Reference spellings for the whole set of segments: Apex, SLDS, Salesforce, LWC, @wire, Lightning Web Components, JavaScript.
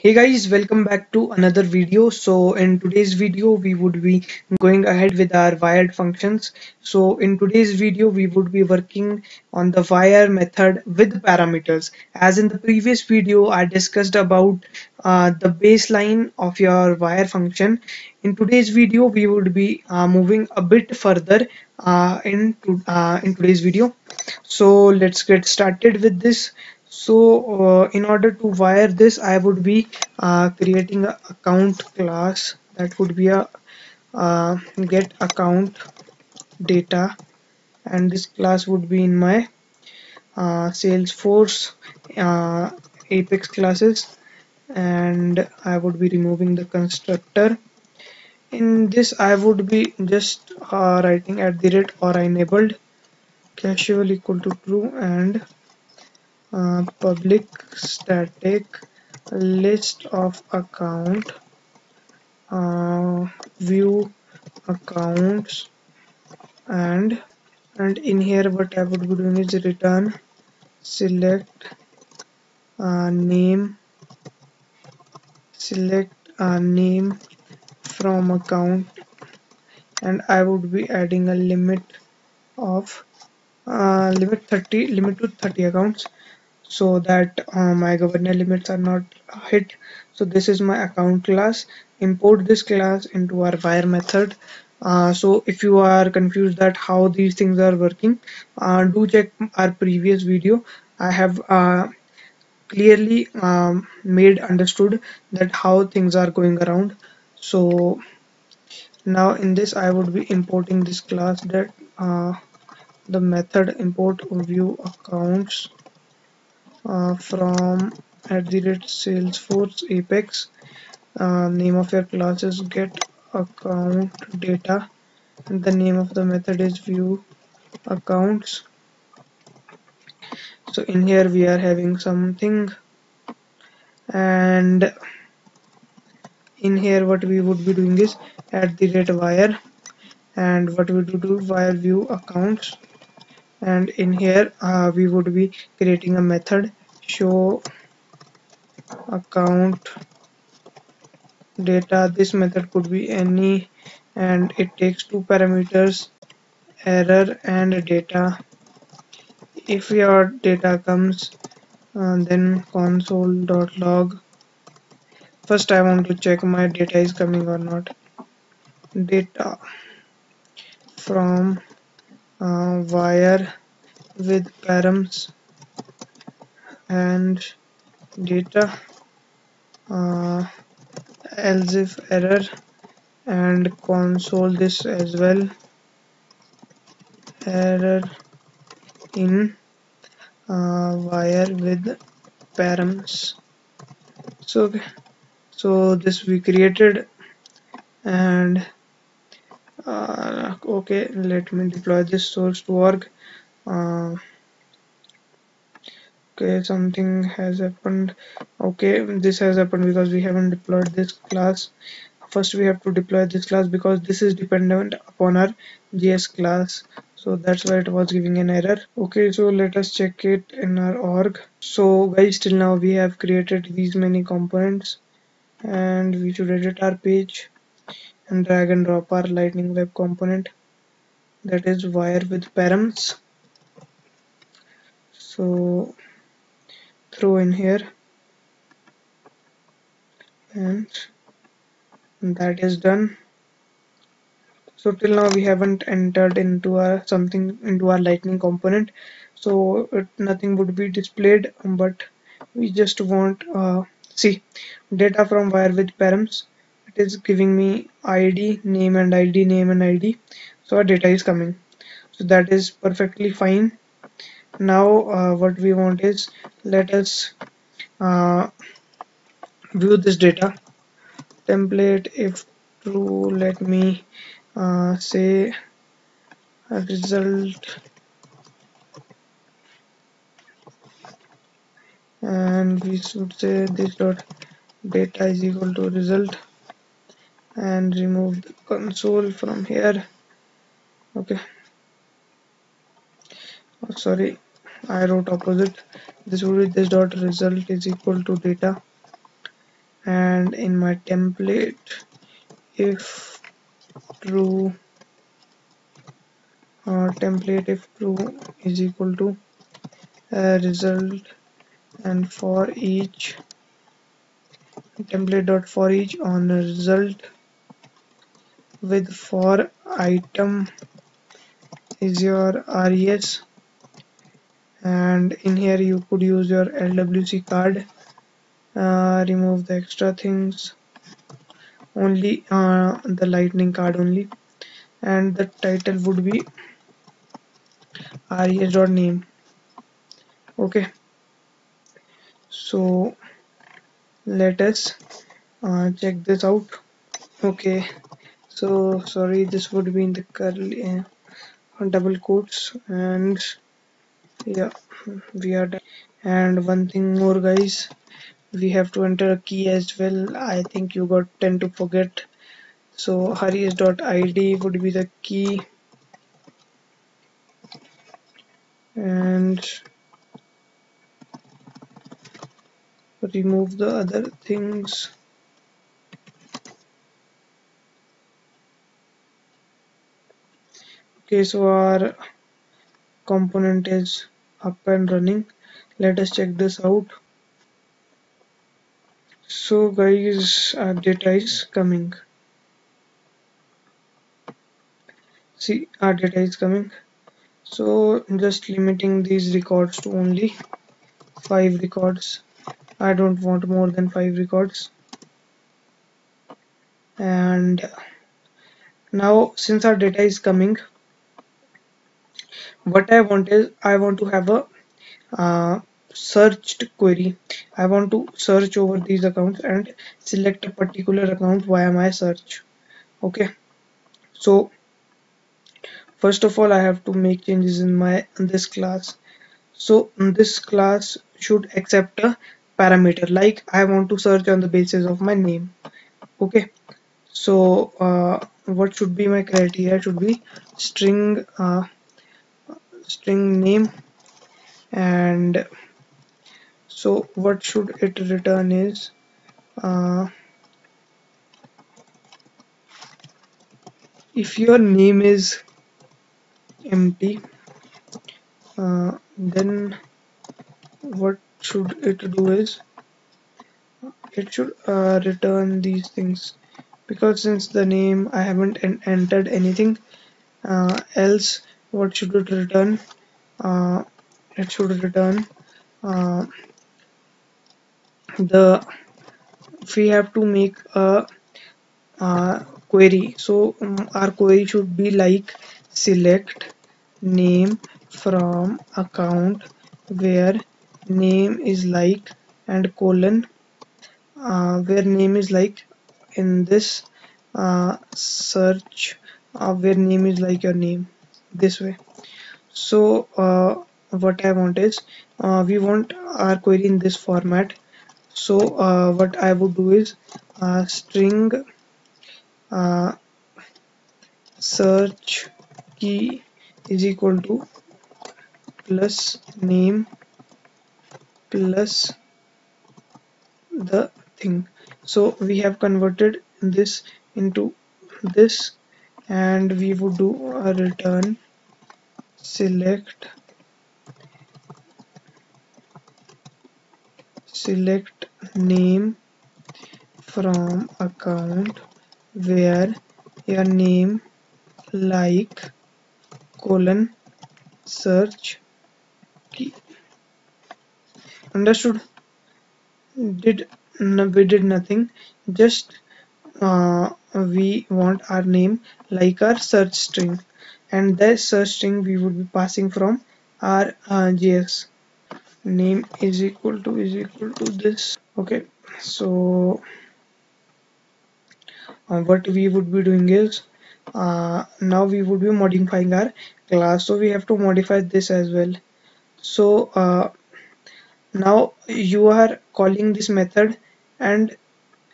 Hey guys, welcome back to another video. So in today's video we would be going ahead with our wired functions. So in today's video we would be working on the wire method with parameters. As in the previous video I discussed about the baseline of your wire function. In today's video we would be moving a bit further in today's video. So let's get started with this. So in order to wire this, I would be creating an account class that would be a get account data, and this class would be in my Salesforce Apex classes, and I would be removing the constructor. In this I would be just writing @or enabled casual equal to true, and public static list of account view accounts, and in here what I would be doing is return select name, select name from account, and I would be adding a limit of limit to 30 accounts, so that my governor limits are not hit. So this is my account class. Import this class into our wire method. So if you are confused that how these things are working, do check our previous video. I have clearly made understood that how things are going around. So now in this I would be importing this class that the method import view accounts from @salesforce apex. Name of your class is get account data, and the name of the method is view accounts. So in here we are having something, and in here what we would be doing is @wire, and what we do wire view accounts, and in here we would be creating a method show account data. This method could be any, and it takes two parameters, error and data. If your data comes, then console.log. First I want to check my data is coming or not. Data from wire with params and data, else if error, and console this as well, error in wire with params. So this we created, and okay, let me deploy this source to org. Okay, something has happened. Okay, this has happened because we haven't deployed this class. First we have to deploy this class because this is dependent upon our JS class, so that's why it was giving an error. Okay, so let us check it in our org. So guys, till now we have created these many components, and we should edit our page and drag and drop our Lightning Web component that is wire with params. So throw in here, and that is done. So till now we haven't entered into our into our Lightning component, so nothing would be displayed, but we just want see data from wire with params. It is giving me ID, name and ID, name and ID, so our data is coming. So that is perfectly fine. Now what we want is let us view this data. Template if true, let me say result, and we should say this dot data is equal to result, and remove the console from here. Okay, oh, sorry, I wrote opposite. This would be this dot result is equal to data, and in my template, if true, template if true is equal to result, and for each template dot for each on result with for item is your res, and in here you could use your LWC card. Remove the extra things, only the lightning card only, and the title would be res.name. Okay, so let us check this out. Okay, so sorry, this would be in the curly double quotes, and yeah, we are done. And one thing more, guys, we have to enter a key as well. I think you got tend to forget. So res.id would be the key, and remove the other things. Okay, so our component is up and running. Let us check this out. So guys, our data is coming. See, our data is coming. So just limiting these records to only 5 records. I don't want more than 5 records. And now, since our data is coming, what I want is I want to have a searched query. I want to search over these accounts and select a particular account via my search. Okay, so first of all, I have to make changes in my this class. So this class should accept a parameter like I want to search on the basis of my name. Okay, so what should be my criteria? It should be string string name, and so what should it return is if your name is empty, then what should it do is it should return these things, because since the name I haven't entered anything else, what should it return? It should return the we have to make a query. So our query should be like select name from account where name is like and colon where name is like in this search where name is like your name, this way. So what I want is we want our query in this format. So what I would do is string search key is equal to plus name plus the thing. So we have converted this into this, and we would do a return select name from account where your name like colon search key. Understood? We did nothing, just we want our name like our search string, and this search string we would be passing from our JS. Name is equal to this. Okay, so what we would be doing is now we would be modifying our class, so we have to modify this as well. So now you are calling this method, and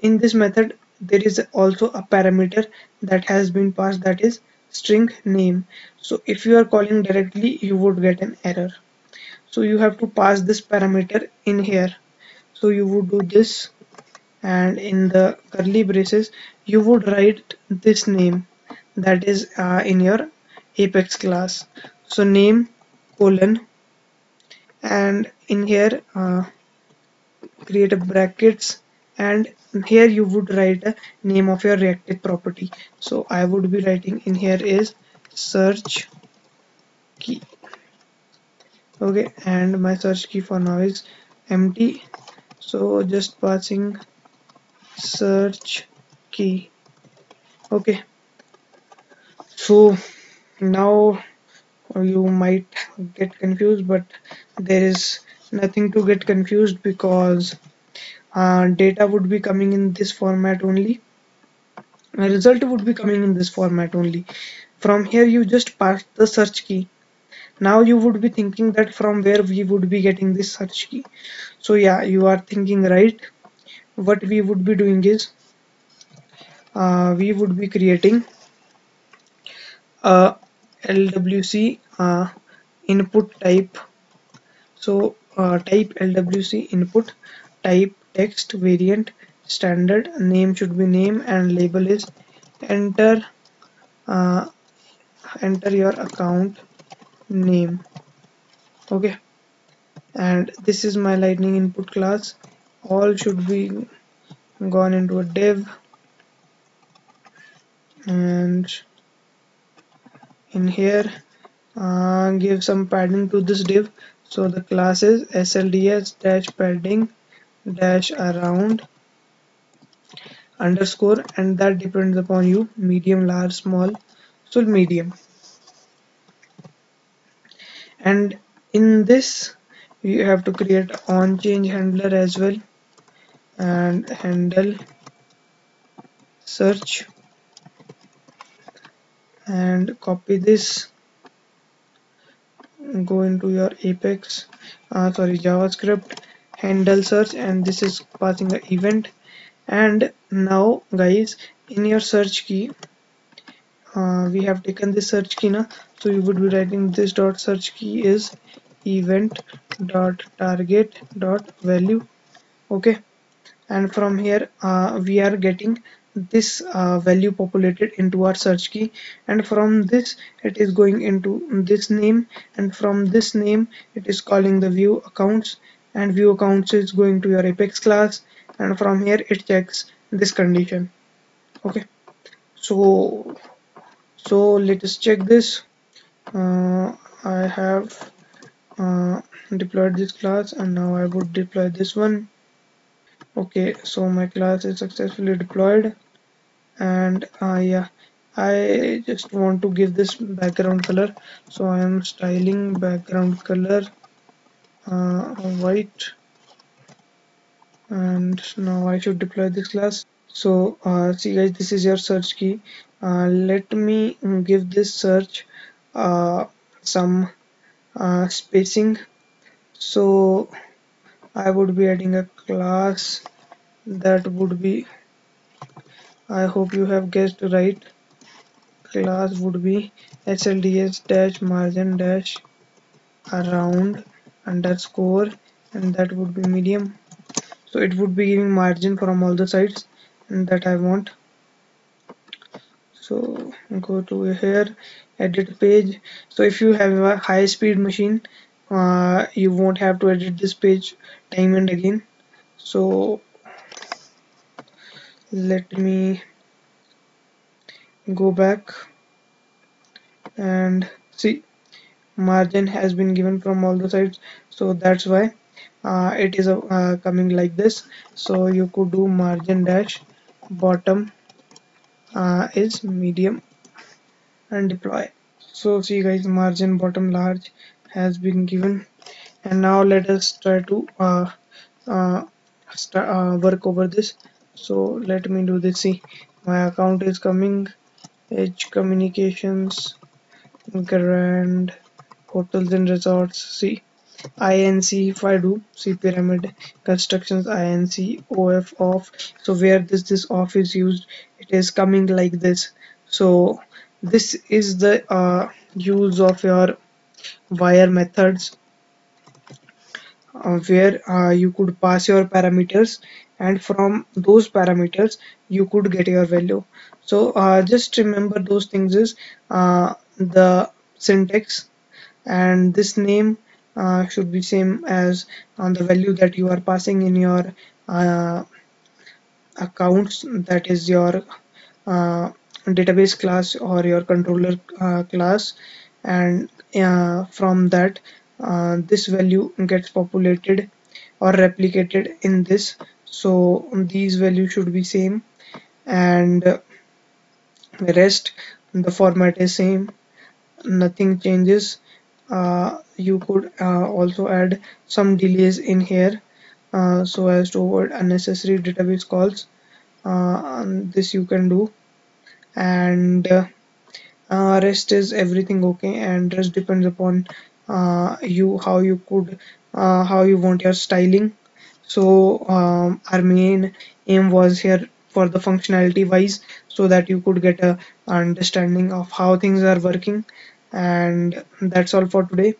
in this method there is also a parameter that has been passed, that is string name. So if you are calling directly, you would get an error, so you have to pass this parameter in here. So you would do this and in the curly braces you would write this name that is in your Apex class. So name colon, and in here create a brackets, and here you would write a name of your reactive property. So I would be writing in here is search key. Okay, and my search key for now is empty, so just passing search key. Okay, so now you might get confused, but there is nothing to get confused because data would be coming in this format only. The result would be coming in this format only. From here you just pass the search key. Now you would be thinking that from where we would be getting this search key. So yeah, you are thinking right. What we would be doing is we would be creating a LWC input type. So type LWC input, type text, variant, standard, name should be name, and label is enter enter your account name. Okay, and this is my Lightning input class. All should be gone into a div, and in here give some padding to this div. So the class is slds-padding -around_, and that depends upon you, medium, large, small, so medium. And in this you have to create on change handler as well, and handle search, and copy this, go into your Apex JavaScript, handle search, and this is passing the event. And now guys, in your search key we have taken this search key now. So you would be writing this dot search key is event.target.value. okay, and from here we are getting this value populated into our search key, and from this it is going into this name, and from this name it is calling the view accounts, and view accounts is going to your Apex class, and from here it checks this condition. Okay, so let us check this. I have deployed this class, and now I would deploy this one. Okay, so my class is successfully deployed, and yeah, I just want to give this background color, so I am styling background color white, and now I should deploy this class. So see guys, this is your search key. Let me give this search some spacing. So I would be adding a class that would be, I hope you have guessed right, class would be slds-margin-around_, and that would be medium. So it would be giving margin from all the sides, and that I want. So go to here, edit page. So if you have a high speed machine, you won't have to edit this page time and again. So let me go back and see, margin has been given from all the sides, so that's why it is coming like this. So you could do margin-bottom is medium and deploy. So see guys, margin bottom large has been given, and now let us try to work over this. So let me do this. See, my account is coming, Edge Communications, Grand Hotels and Resorts. See, INC, if I do C pyramid constructions, INC OF off. So where this off is used, it is coming like this. So this is the use of your wire methods. where you could pass your parameters, and from those parameters you could get your value. So just remember those things is the syntax, and this name should be same as on the value that you are passing in your accounts, that is your database class or your controller class, and from that this value gets populated or replicated in this. So these values should be same, and the rest, the format is same, nothing changes. You could also add some delays in here so as to avoid unnecessary database calls. This you can do, and rest is everything okay, and rest depends upon you how you could how you want your styling. So our main aim was here for the functionality wise, so that you could get a understanding of how things are working. And that's all for today.